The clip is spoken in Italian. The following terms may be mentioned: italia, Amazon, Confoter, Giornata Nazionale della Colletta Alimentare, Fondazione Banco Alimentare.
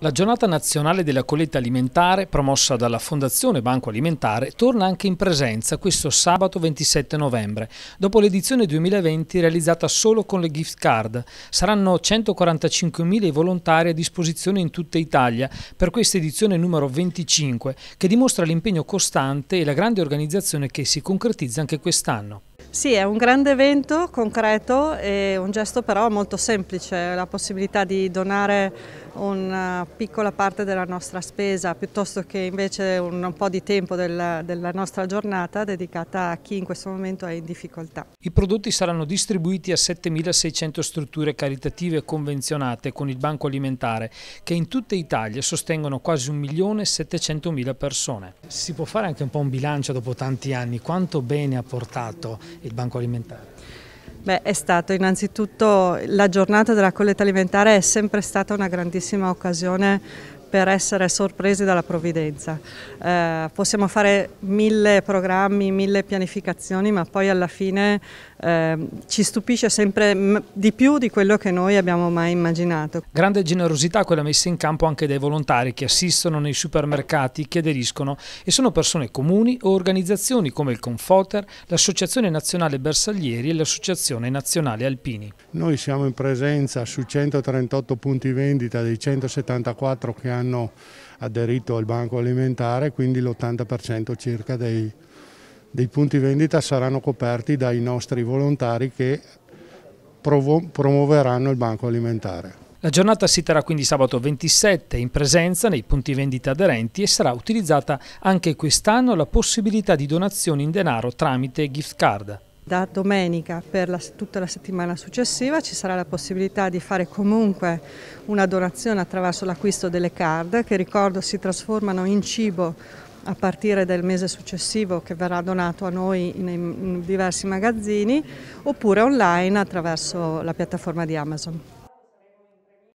La giornata nazionale della colletta alimentare, promossa dalla Fondazione Banco Alimentare, torna anche in presenza questo sabato 27 novembre, dopo l'edizione 2020 realizzata solo con le gift card. Saranno 145.000 i volontari a disposizione in tutta Italia per questa edizione numero 25, che dimostra l'impegno costante e la grande organizzazione che si concretizza anche quest'anno. Sì, è un grande evento concreto e un gesto però molto semplice, la possibilità di donare una piccola parte della nostra spesa piuttosto che invece un po' di tempo della nostra giornata dedicata a chi in questo momento è in difficoltà. I prodotti saranno distribuiti a 7.600 strutture caritative convenzionate con il Banco Alimentare che in tutta Italia sostengono quasi 1.700.000 persone. Si può fare anche un po' un bilancio dopo tanti anni, quanto bene ha portato il Banco Alimentare? Beh, è stato innanzitutto la giornata della colletta alimentare è sempre stata una grandissima occasione per essere sorpresi dalla provvidenza. Possiamo fare 1000 programmi, 1000 pianificazioni, ma poi alla fine ci stupisce sempre di più di quello che noi abbiamo mai immaginato. Grande generosità quella messa in campo anche dai volontari che assistono nei supermercati, che aderiscono e sono persone comuni o organizzazioni come il Confoter, l'Associazione Nazionale Bersaglieri e l'Associazione Nazionale Alpini. Noi siamo in presenza su 138 punti vendita dei 174 che hanno aderito al Banco Alimentare, quindi l'80% circa dei punti vendita saranno coperti dai nostri volontari che promuoveranno il Banco Alimentare. La giornata si terrà quindi sabato 27 in presenza nei punti vendita aderenti e sarà utilizzata anche quest'anno la possibilità di donazioni in denaro tramite gift card. Da domenica per tutta la settimana successiva ci sarà la possibilità di fare comunque una donazione attraverso l'acquisto delle card che, ricordo, si trasformano in cibo a partire del mese successivo che verrà donato a noi in diversi magazzini oppure online attraverso la piattaforma di Amazon.